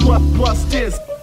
plus this.